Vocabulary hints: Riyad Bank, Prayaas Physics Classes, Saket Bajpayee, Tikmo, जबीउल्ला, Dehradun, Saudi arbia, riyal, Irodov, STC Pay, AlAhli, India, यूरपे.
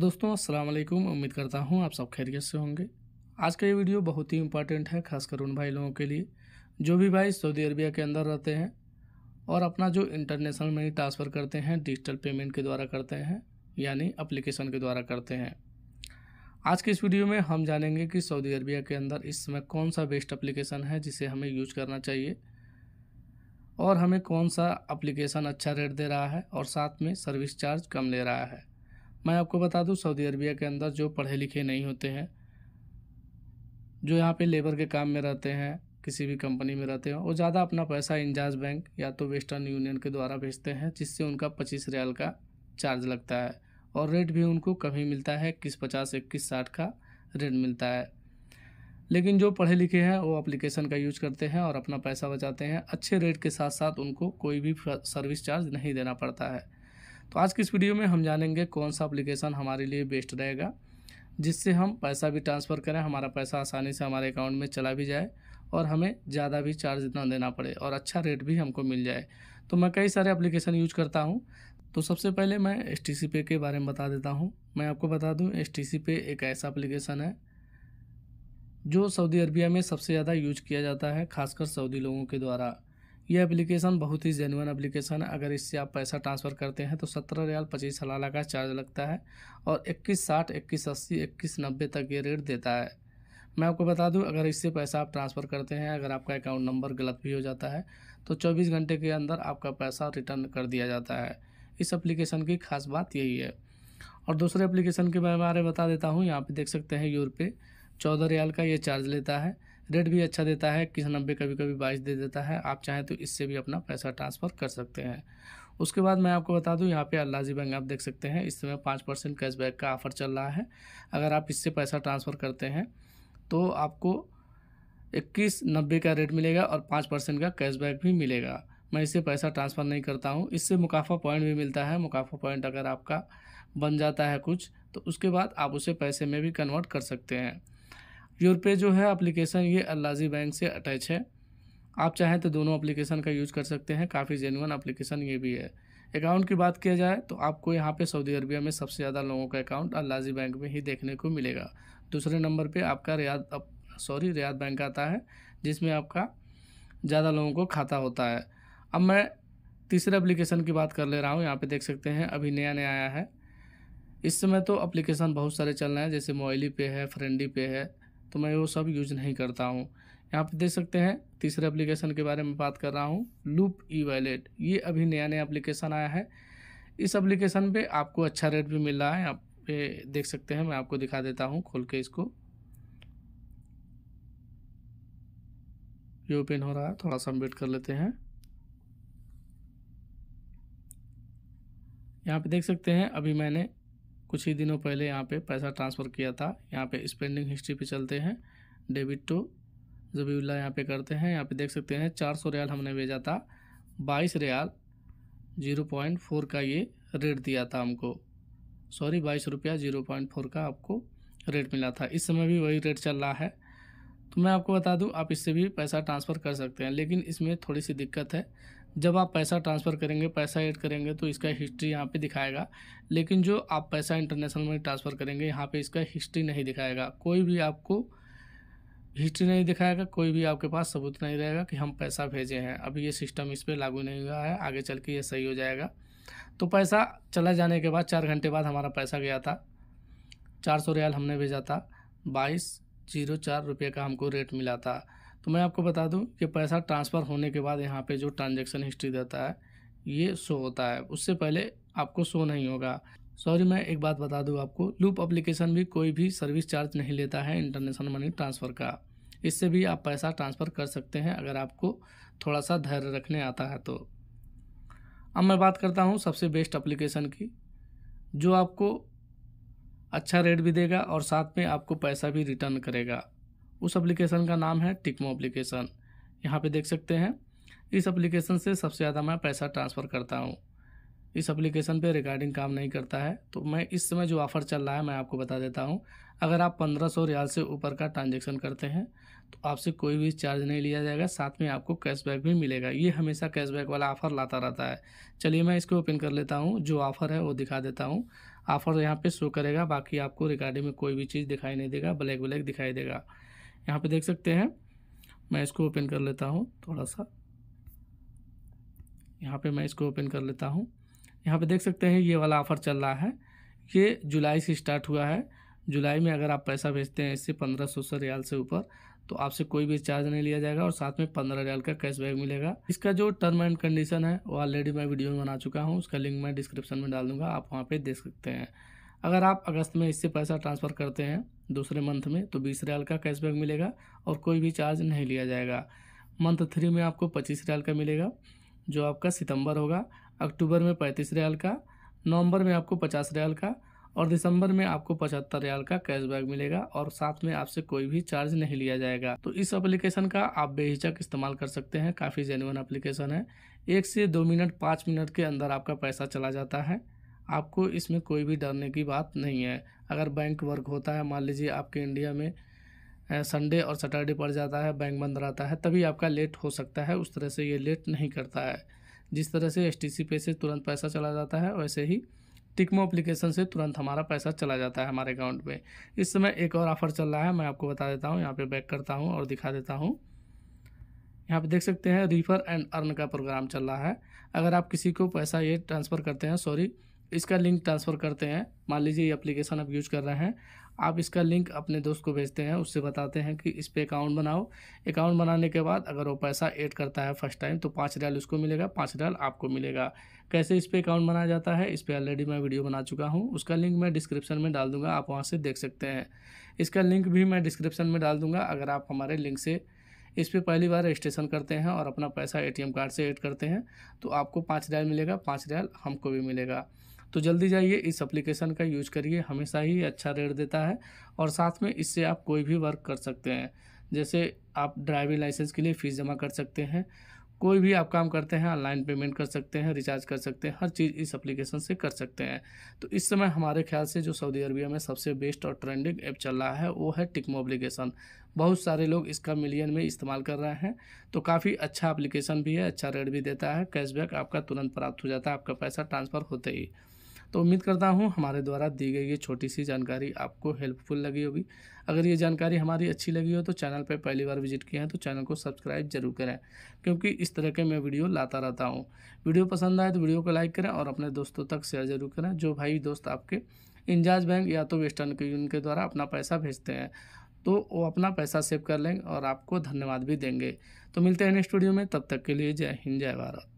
दोस्तों अस्सलाम वालेकुम, उम्मीद करता हूँ आप सब खैरियत से होंगे। आज का ये वीडियो बहुत ही इम्पोर्टेंट है, खासकर उन भाई लोगों के लिए जो भी भाई सऊदी अरबिया के अंदर रहते हैं और अपना जो इंटरनेशनल मनी ट्रांसफ़र करते हैं डिजिटल पेमेंट के द्वारा करते हैं, यानी एप्लीकेशन के द्वारा करते हैं। आज के इस वीडियो में हम जानेंगे कि सऊदी अरबिया के अंदर इस समय कौन सा बेस्ट एप्लीकेशन है जिसे हमें यूज करना चाहिए और हमें कौन सा एप्लीकेशन अच्छा रेट दे रहा है और साथ में सर्विस चार्ज कम ले रहा है। मैं आपको बता दूं, सऊदी अरबिया के अंदर जो पढ़े लिखे नहीं होते हैं, जो यहाँ पे लेबर के काम में रहते हैं, किसी भी कंपनी में रहते हैं, वो ज़्यादा अपना पैसा इंजाज बैंक या तो वेस्टर्न यूनियन के द्वारा भेजते हैं, जिससे उनका 25 रियाल का चार्ज लगता है और रेट भी उनको कभी मिलता है 21, 50, 21, 60 का रेट मिलता है। लेकिन जो पढ़े लिखे हैं वो एप्लीकेशन का यूज करते हैं और अपना पैसा बचाते हैं, अच्छे रेट के साथ साथ उनको कोई भी सर्विस चार्ज नहीं देना पड़ता है। तो आज की इस वीडियो में हम जानेंगे कौन सा एप्लीकेशन हमारे लिए बेस्ट रहेगा, जिससे हम पैसा भी ट्रांसफ़र करें, हमारा पैसा आसानी से हमारे अकाउंट में चला भी जाए और हमें ज़्यादा भी चार्ज ना देना पड़े और अच्छा रेट भी हमको मिल जाए। तो मैं कई सारे एप्लीकेशन यूज करता हूँ। तो सबसे पहले मैं STC Pay के बारे में बता देता हूँ। मैं आपको बता दूँ, STC Pay एक ऐसा एप्लीकेशन है जो सऊदी अरबिया में सबसे ज़्यादा यूज किया जाता है, खासकर सऊदी लोगों के द्वारा। यह एप्लीकेशन बहुत ही जेन्युइन एप्लीकेशन है। अगर इससे आप पैसा ट्रांसफ़र करते हैं तो 17 रियाल 25 हलाला का चार्ज लगता है और 21, 60, 21, 80, 21, 90 तक ये रेट देता है। मैं आपको बता दूं, अगर इससे पैसा आप ट्रांसफ़र करते हैं, अगर आपका अकाउंट नंबर गलत भी हो जाता है तो 24 घंटे के अंदर आपका पैसा रिटर्न कर दिया जाता है। इस एप्लीकेशन की खास बात यही है। और दूसरे एप्लीकेशन के बारे में बता देता हूँ। यहाँ पर देख सकते हैं यूरपे, 14 रियाल का ये चार्ज लेता है, रेट भी अच्छा देता है, 21, 90 कभी 22 दे देता है। आप चाहें तो इससे भी अपना पैसा ट्रांसफ़र कर सकते हैं। उसके बाद मैं आपको बता दूं, यहाँ पे AlAhli बैंक आप देख सकते हैं, इस समय 5% कैशबैक का ऑफ़र चल रहा है। अगर आप इससे पैसा ट्रांसफ़र करते हैं तो आपको 21, 90 का रेट मिलेगा और 5% का कैशबैक भी मिलेगा। मैं इससे पैसा ट्रांसफ़र नहीं करता हूँ। इससे मुकाफ़ा पॉइंट भी मिलता है। मुकाफ़ा पॉइंट अगर आपका बन जाता है कुछ, तो उसके बाद आप उसे पैसे में भी कन्वर्ट कर सकते हैं। यूरपे जो है एप्लीकेशन, ये AlAhli बैंक से अटैच है। आप चाहें तो दोनों एप्लीकेशन का यूज़ कर सकते हैं। काफ़ी जेन्युइन एप्लीकेशन ये भी है। अकाउंट की बात किया जाए तो आपको यहाँ पे सऊदी अरबिया में सबसे ज़्यादा लोगों का अकाउंट AlAhli बैंक में ही देखने को मिलेगा। दूसरे नंबर पे आपका रियाद बैंक आता है, जिसमें आपका ज़्यादा लोगों को खाता होता है। अब मैं तीसरे एप्लीकेशन की बात कर ले रहा हूँ। यहाँ पर देख सकते हैं, अभी नया नया आया है। इस समय तो एप्लीकेशन बहुत सारे चल रहे हैं, जैसे मोबाइली पे है, फ्रेंडी पे है, तो मैं वो सब यूज़ नहीं करता हूँ। यहाँ पे देख सकते हैं, तीसरे एप्लीकेशन के बारे में बात कर रहा हूँ, लूप ई वॉलेट। ये अभी नया नया एप्लीकेशन आया है। इस एप्लीकेशन पे आपको अच्छा रेट भी मिल रहा है। यहाँ पे देख सकते हैं, मैं आपको दिखा देता हूँ खोल के, इसको ये ओपन हो रहा है, थोड़ा सा वेट कर लेते हैं। यहाँ पे देख सकते हैं, अभी मैंने कुछ ही दिनों पहले यहाँ पे पैसा ट्रांसफ़र किया था। यहाँ पे स्पेंडिंग हिस्ट्री पे चलते हैं, डेबिट टू जबीउल्ला यहाँ पे करते हैं। यहाँ पे देख सकते हैं 400 रियाल हमने भेजा था, 22 रियाल 0.4 का ये रेट दिया था हमको, सॉरी 22 रुपया 0.4 का आपको रेट मिला था। इस समय भी वही रेट चल रहा है। तो मैं आपको बता दूँ, आप इससे भी पैसा ट्रांसफ़र कर सकते हैं, लेकिन इसमें थोड़ी सी दिक्कत है। जब आप पैसा ट्रांसफ़र करेंगे, पैसा ऐड करेंगे तो इसका हिस्ट्री यहाँ पे दिखाएगा, लेकिन जो आप पैसा इंटरनेशनल में ट्रांसफ़र करेंगे यहाँ पे इसका हिस्ट्री नहीं दिखाएगा। कोई भी आपको हिस्ट्री नहीं दिखाएगा, कोई भी आपके पास सबूत नहीं रहेगा कि हम पैसा भेजे हैं। अभी ये सिस्टम इस पर लागू नहीं हुआ है, आगे चल के ये सही हो जाएगा। तो पैसा चला जाने के बाद 4 घंटे बाद हमारा पैसा गया था। 400 रियाल हमने भेजा था, 22.04 रुपये का हमको रेट मिला था। तो मैं आपको बता दूं कि पैसा ट्रांसफ़र होने के बाद यहाँ पे जो ट्रांजैक्शन हिस्ट्री देता है ये शो होता है, उससे पहले आपको शो नहीं होगा। सॉरी, मैं एक बात बता दूं आपको, लूप एप्लीकेशन भी कोई भी सर्विस चार्ज नहीं लेता है इंटरनेशनल मनी ट्रांसफ़र का। इससे भी आप पैसा ट्रांसफ़र कर सकते हैं, अगर आपको थोड़ा सा धैर्य रखने आता है तो। अब मैं बात करता हूँ सबसे बेस्ट एप्लीकेशन की, जो आपको अच्छा रेट भी देगा और साथ में आपको पैसा भी रिटर्न करेगा। उस एप्लीकेशन का नाम है टिकमो एप्लीकेशन। यहाँ पे देख सकते हैं, इस एप्लीकेशन से सबसे ज़्यादा मैं पैसा ट्रांसफ़र करता हूँ। इस एप्लीकेशन पे रिगार्डिंग काम नहीं करता है। तो मैं इस समय जो ऑफ़र चल रहा है मैं आपको बता देता हूँ, अगर आप 1500 रियाल से ऊपर का ट्रांजैक्शन करते हैं तो आपसे कोई भी चार्ज नहीं लिया जाएगा, साथ में आपको कैशबैक भी मिलेगा। ये हमेशा कैशबैक वाला ऑफ़र लाता रहता है। चलिए मैं इसको ओपन कर लेता हूँ, जो ऑफ़र है वो दिखा देता हूँ। ऑफर यहाँ पे शो करेगा। बाकी आपको रिगार्डिंग में कोई भी चीज़ दिखाई नहीं देगा, ब्लैक ब्लैक दिखाई देगा। यहाँ पे देख सकते हैं, मैं इसको ओपन कर लेता हूँ थोड़ा सा। यहाँ पे मैं इसको ओपन कर लेता हूँ। यहाँ पे देख सकते हैं ये वाला ऑफ़र चल रहा है। ये जुलाई से स्टार्ट हुआ है। जुलाई में अगर आप पैसा भेजते हैं इससे 1500 रियाल से ऊपर तो आपसे कोई भी चार्ज नहीं लिया जाएगा और साथ में 15 रियाल का कैशबैक मिलेगा। इसका जो टर्म एंड कंडीशन है वो ऑलरेडी मैं वीडियो में बना चुका हूँ, उसका लिंक मैं डिस्क्रिप्शन में डाल दूँगा, आप वहाँ पर देख सकते हैं। अगर आप अगस्त में इससे पैसा ट्रांसफ़र करते हैं दूसरे मंथ में तो 20 रियाल का कैशबैक मिलेगा और कोई भी चार्ज नहीं लिया जाएगा। मंथ 3 में आपको 25 रियाल का मिलेगा जो आपका सितंबर होगा। अक्टूबर में 35 रियाल का, नवंबर में आपको 50 रियाल का और दिसंबर में आपको 75 रियाल का कैशबैक मिलेगा और साथ में आपसे कोई भी चार्ज नहीं लिया जाएगा। तो इस एप्लीकेशन का आप बेहिचक इस्तेमाल कर सकते हैं, काफ़ी जेन्युइन एप्लीकेशन है। 1 से 2 मिनट 5 मिनट के अंदर आपका पैसा चला जाता है, आपको इसमें कोई भी डरने की बात नहीं है। अगर बैंक वर्क होता है, मान लीजिए आपके इंडिया में संडे और सैटरडे पड़ जाता है, बैंक बंद रहता है, तभी आपका लेट हो सकता है, उस तरह से ये लेट नहीं करता है। जिस तरह से STC पे से तुरंत पैसा चला जाता है वैसे ही टिकमो एप्लीकेशन से तुरंत हमारा पैसा चला जाता है हमारे अकाउंट में। इस समय एक और ऑफ़र चल रहा है, मैं आपको बता देता हूँ। यहाँ पर बैक करता हूँ और दिखा देता हूँ। यहाँ पे देख सकते हैं रिफ़र एंड अर्न का प्रोग्राम चल रहा है। अगर आप किसी को पैसा ये ट्रांसफ़र करते हैं, सॉरी इसका लिंक ट्रांसफ़र करते हैं, मान लीजिए ये एप्लीकेशन आप यूज़ कर रहे हैं, आप इसका लिंक अपने दोस्त को भेजते हैं, उससे बताते हैं कि इस पे अकाउंट बनाओ। अकाउंट बनाने के बाद अगर वो पैसा ऐड करता है फर्स्ट टाइम तो 5 रियाल उसको मिलेगा, 5 रियाल आपको मिलेगा। कैसे इस पे अकाउंट बनाया जाता है इस पर ऑलरेडी मैं वीडियो बना चुका हूँ, उसका लिंक मैं डिस्क्रिप्शन में डाल दूँगा, आप वहाँ से देख सकते हैं। इसका लिंक भी मैं डिस्क्रिप्शन में डाल दूँगा। अगर आप हमारे लिंक से इस पर पहली बार रजिस्ट्रेशन करते हैं और अपना पैसा ATM कार्ड से ऐड करते हैं तो आपको 5 रियाल मिलेगा, 5 रियाल हमको भी मिलेगा। तो जल्दी जाइए, इस एप्लीकेशन का यूज करिए, हमेशा ही अच्छा रेट देता है और साथ में इससे आप कोई भी वर्क कर सकते हैं। जैसे आप ड्राइविंग लाइसेंस के लिए फ़ीस जमा कर सकते हैं, कोई भी आप काम करते हैं ऑनलाइन पेमेंट कर सकते हैं, रिचार्ज कर सकते हैं, हर चीज़ इस एप्लीकेशन से कर सकते हैं। तो इस समय हमारे ख्याल से जो सऊदी अरबिया में सबसे बेस्ट और ट्रेंडिंग ऐप चल रहा है वो है टिकमो एप्लीकेशन। बहुत सारे लोग इसका मिलियन में इस्तेमाल कर रहे हैं। तो काफ़ी अच्छा एप्लीकेशन भी है, अच्छा रेट भी देता है, कैशबैक आपका तुरंत प्राप्त हो जाता है आपका पैसा ट्रांसफ़र होते ही। तो उम्मीद करता हूँ हमारे द्वारा दी गई ये छोटी सी जानकारी आपको हेल्पफुल लगी होगी। अगर ये जानकारी हमारी अच्छी लगी हो तो चैनल पर पहली बार विजिट किए हैं तो चैनल को सब्सक्राइब जरूर करें, क्योंकि इस तरह के मैं वीडियो लाता रहता हूँ। वीडियो पसंद आए तो वीडियो को लाइक करें और अपने दोस्तों तक शेयर जरूर करें। जो भाई दोस्त आपके इंजाज बैंक या तो वेस्टर्न यूनियन के द्वारा अपना पैसा भेजते हैं तो वो अपना पैसा सेव कर लेंगे और आपको धन्यवाद भी देंगे। तो मिलते हैं नेक्स्ट वीडियो में, तब तक के लिए जय हिंद, जय भारत।